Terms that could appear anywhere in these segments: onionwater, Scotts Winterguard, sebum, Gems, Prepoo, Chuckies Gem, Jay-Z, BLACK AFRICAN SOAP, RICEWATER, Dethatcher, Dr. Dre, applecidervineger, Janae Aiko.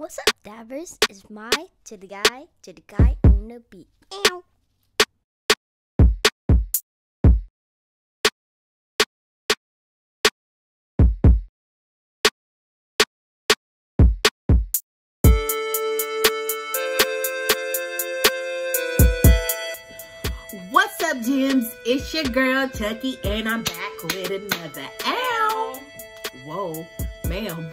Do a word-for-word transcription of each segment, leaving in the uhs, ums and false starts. What's up, divers? It's my to the guy to the guy on the beat. Ow. What's up, gems? It's your girl Chucky, and I'm back with another ow. Whoa, ma'am.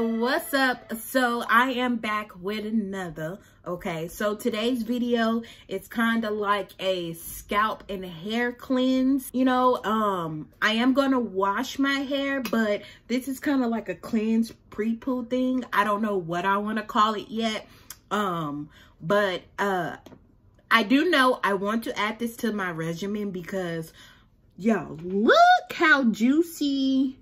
What's up? So I am back with another. Okay, so today's video is kind of like a scalp and hair cleanse. You know, um, I am gonna wash my hair, but this is kind of like a cleanse pre-poo thing. I don't know what I want to call it yet. Um, but uh, I do know I want to add this to my regimen because, y'all, look how juicy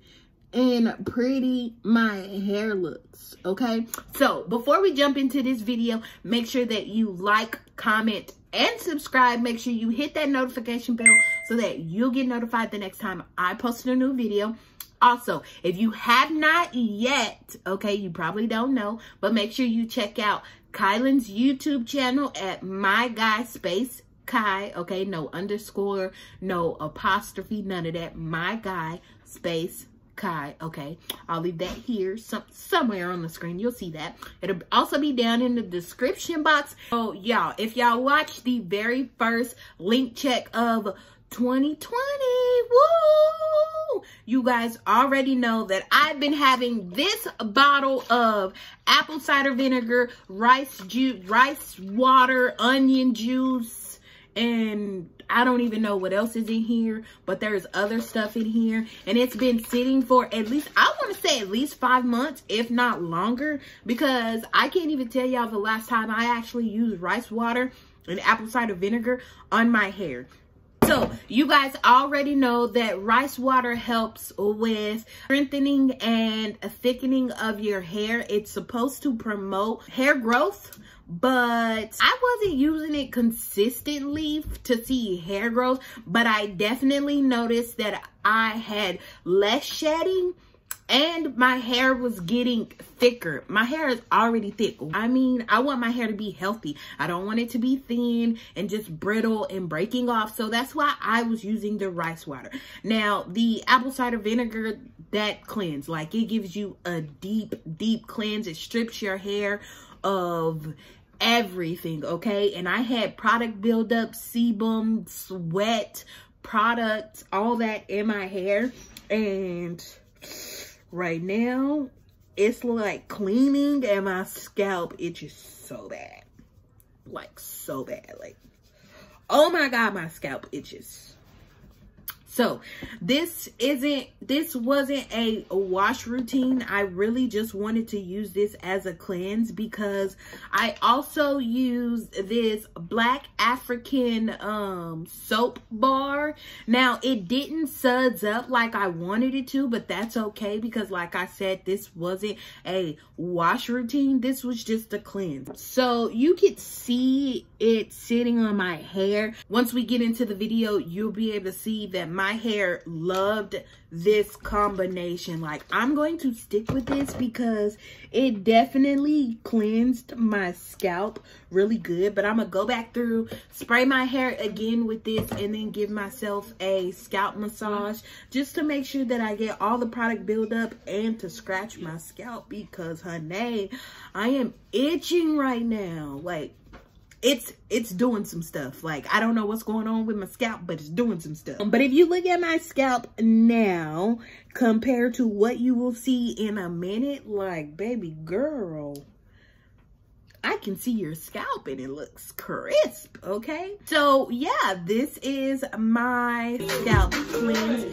and pretty my hair looks. Okay, so before we jump into this video, make sure that you like, comment, and subscribe. Make sure you hit that notification bell so that you'll get notified the next time I post a new video. Also, if you have not yet, okay, you probably don't know, but make sure you check out Kylan's YouTube channel at My Guy Space Kai. Okay, no underscore, no apostrophe, none of that. My Guy Space Kai. Okay, I'll leave that here some somewhere on the screen. You'll see that. It'll also be down in the description box. Oh, y'all, if y'all watch the very first link check of twenty twenty, woo, you guys already know that I've been having this bottle of apple cider vinegar, rice juice, rice water, onion juice, and I don't even know what else is in here, but there's other stuff in here, and it's been sitting for at least, I want to say at least five months, if not longer, because I can't even tell y'all the last time I actually used rice water and apple cider vinegar on my hair. So you guys already know that rice water helps with strengthening and thickening of your hair. It's supposed to promote hair growth, but I wasn't using it consistently to see hair growth, but I definitely noticed that I had less shedding and my hair was getting thicker. My hair is already thick. I mean, I want my hair to be healthy. I don't want it to be thin and just brittle and breaking off. So that's why I was using the rice water. Now, the apple cider vinegar, that cleanse, like it gives you a deep, deep cleanse. It strips your hair of everything, okay? And I had product buildup, sebum, sweat, products, all that in my hair. And right now, it's like cleaning and my scalp itches so bad. Like, so bad. Like, oh my God, my scalp itches. So, this isn't, this wasn't a wash routine. I really just wanted to use this as a cleanse because I also use this Black African um, soap bar. Now, it didn't suds up like I wanted it to, but that's okay because, like I said, this wasn't a wash routine. This was just a cleanse. So, you could see it sitting on my hair. Once we get into the video, you'll be able to see that my My hair loved this combination. Like, I'm going to stick with this because it definitely cleansed my scalp really good. But I'm gonna go back through, spray my hair again with this, and then give myself a scalp massage just to make sure that I get all the product buildup and to scratch my scalp because, honey, I am itching right now. Like, It's it's doing some stuff. Like, I don't know what's going on with my scalp, but it's doing some stuff. But if you look at my scalp now compared to what you will see in a minute, like, baby girl, I can see your scalp and it looks crisp, okay? So, yeah, this is my scalp cleanse.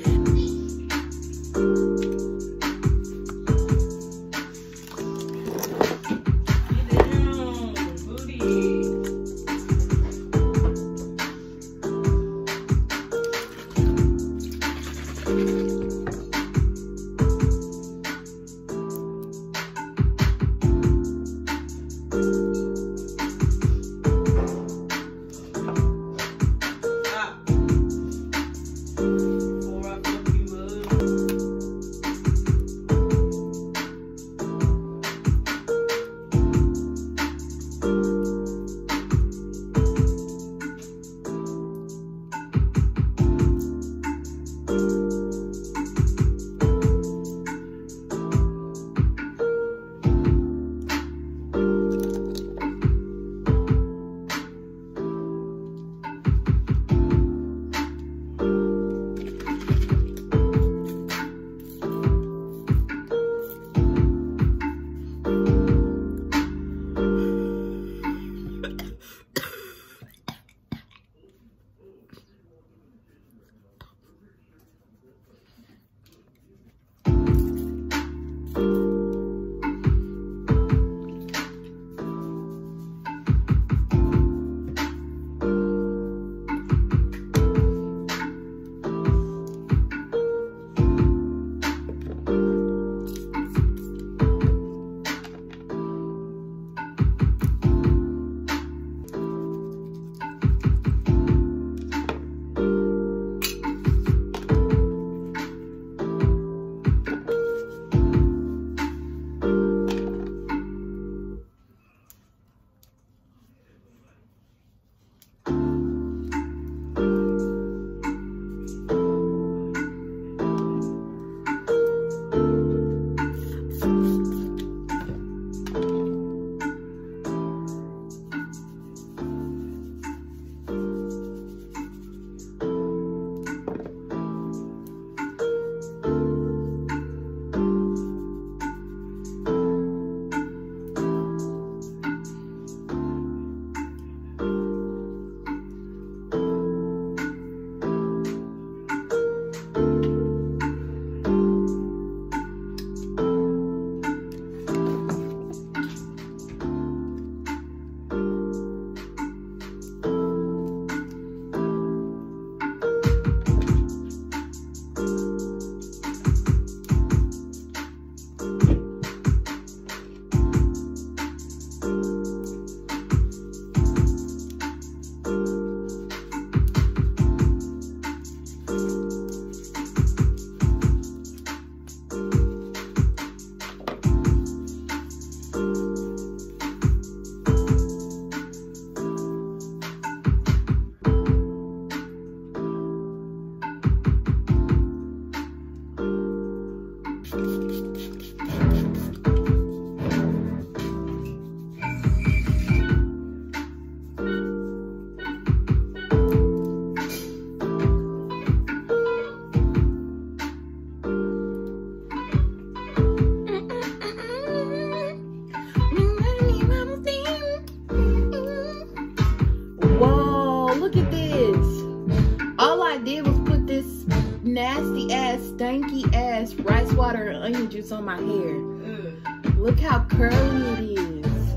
onion juice on my hair. Mm. Look how curly it is.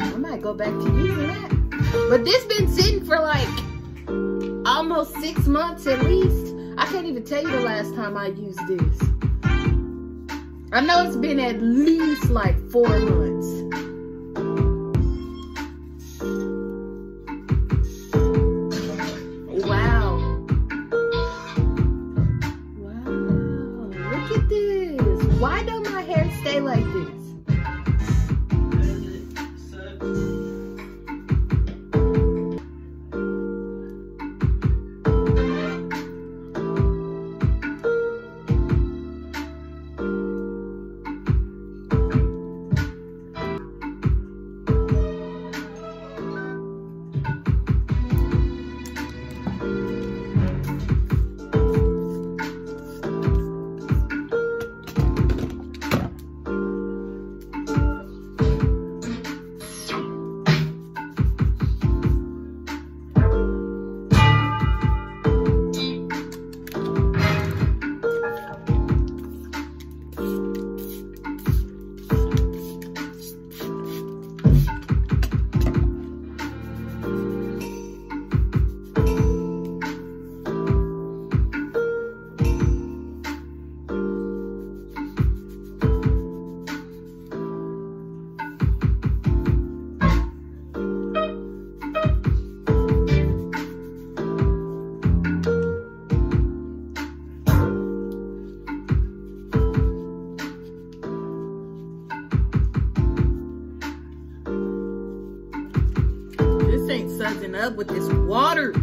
Yeah. I might go back to using that. But this been sitting for like almost six months at least. I can't even tell you the last time I used this. I know it's been at least like four months. Up with this water.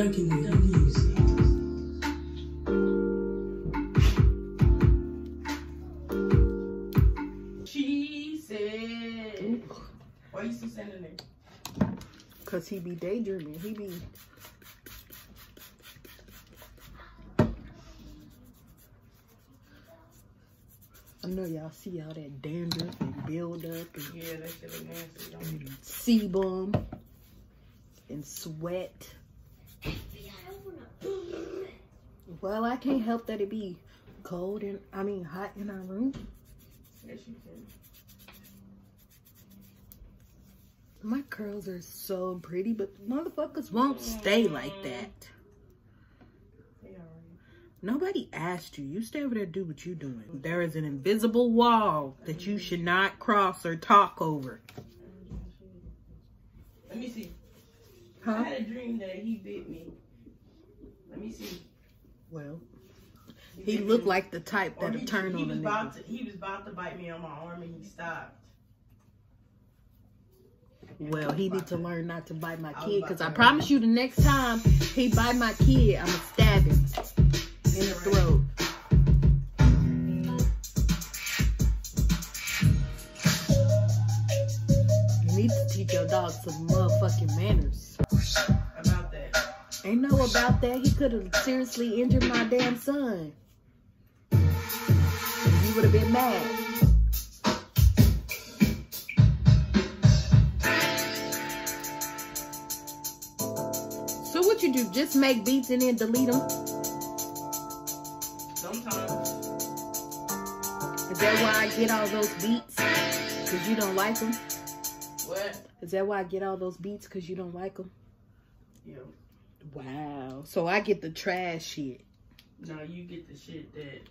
Dunkin' the music. She said, why you still sending it? Cause he be daydreaming. He be. I know y'all see all that dandruff and buildup and, yeah, that shit look nasty, don't and sebum and sweat. Well, I can't help that it be cold and, I mean, hot in our room. Yes, you can. My curls are so pretty, but motherfuckers won't stay like that. Nobody asked you. You stay over there, do what you doing. There is an invisible wall that you should not cross or talk over. Let me see. Huh? I had a dream that he bit me. Let me see. Well, he, he looked me. Like the type that would turn on the nigga. To, he was about to bite me on my arm and he stopped. Well, he need to learn not to bite my kid, because I promise you the next time he bite my kid, I'm going to stab him. In the throat. You need to teach your dog some motherfucking manners. About that. Ain't no about that. He could have seriously injured my damn son. He would have been mad. So what you do? Just make beats and then delete them? Sometimes. Is that why I get all those beats? Because you don't like them? What? Is that why I get all those beats? Because you don't like them? Yeah. Wow. So I get the trash shit. No, you get the shit that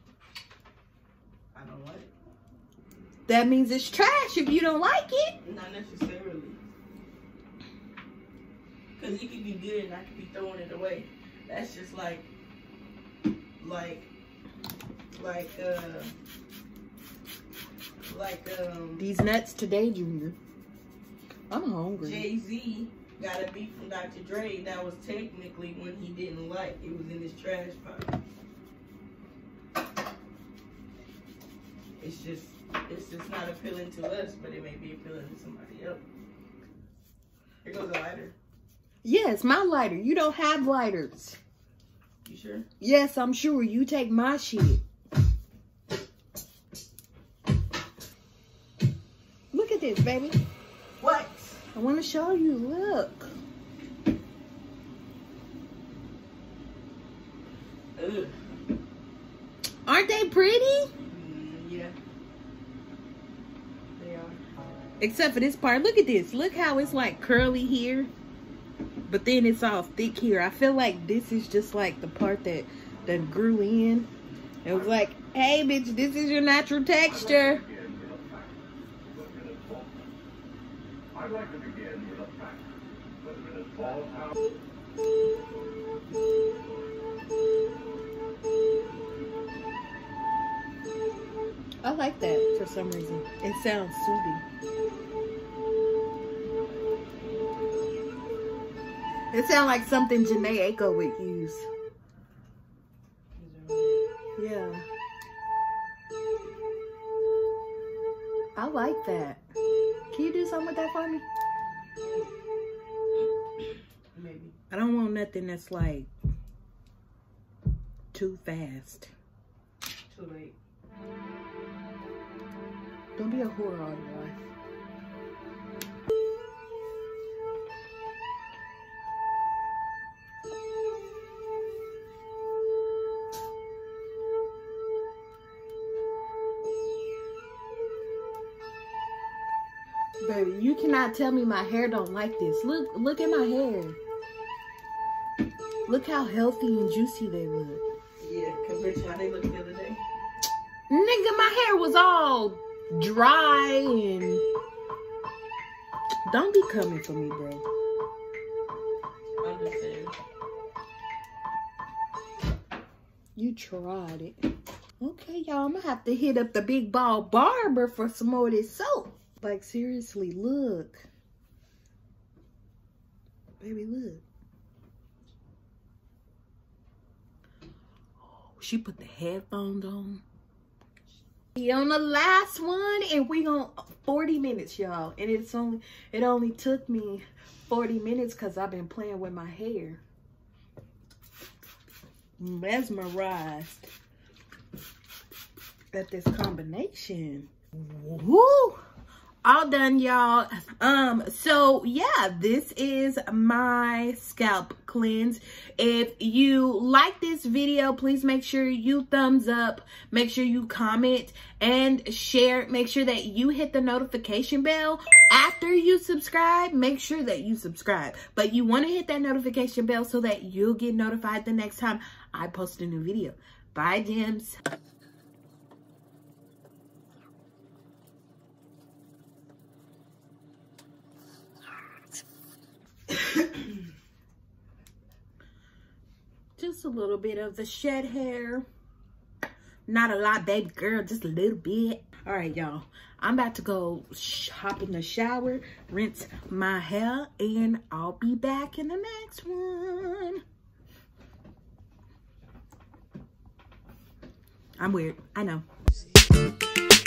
I don't like. That means it's trash if you don't like it. Not necessarily. Because it could be good and I could be throwing it away. That's just like, like, Like, uh, like, um, these nuts today, Junior. I'm hungry. Jay-Z got a beat from Doctor Dre that was technically one he didn't like. It was in his trash pile. It's just, it's just not appealing to us, but it may be appealing to somebody else. Here goes a lighter. Yes, my lighter. You don't have lighters. You sure? Yes, I'm sure. You take my shit. Look at this, baby. What? I want to show you. Look. Ugh. Aren't they pretty? Mm, yeah. They are. Except for this part. Look at this. Look how it's like curly here. But then it's all thick here. I feel like this is just like the part that, that grew in. It was like, hey, bitch, this is your natural texture. I like that for some reason. It sounds soothing. It sounds like something Janae Aiko would use. Yeah. I like that. Can you do something with that for me? Maybe. I don't want nothing that's like too fast. Too late. Don't be a whore all your life. Baby, you cannot tell me my hair don't like this. Look, look at my hair. Look how healthy and juicy they look. Yeah, compared to how they looked the other day. Nigga, my hair was all dry and... Don't be coming for me, bro. I understand. You tried it. Okay, y'all, I'm gonna have to hit up the big ball barber for some more of this soap. Like, seriously, look. Baby, look. She put the headphones on. She on the last one, and we on forty minutes, y'all. And it's only it only took me forty minutes because I've been playing with my hair. Mesmerized at this combination. Woo! All done, y'all. Um so yeah, this is my scalp cleanse. If you like this video, please make sure you thumbs up, make sure you comment and share, make sure that you hit the notification bell. After you subscribe, make sure that you subscribe, but you want to hit that notification bell so that you'll get notified the next time I post a new video. Bye, gems. Just a little bit of the shed hair. Not a lot, baby girl, just a little bit. All right, y'all. I'm about to go hop in the shower, rinse my hair, and I'll be back in the next one. I'm weird, I know.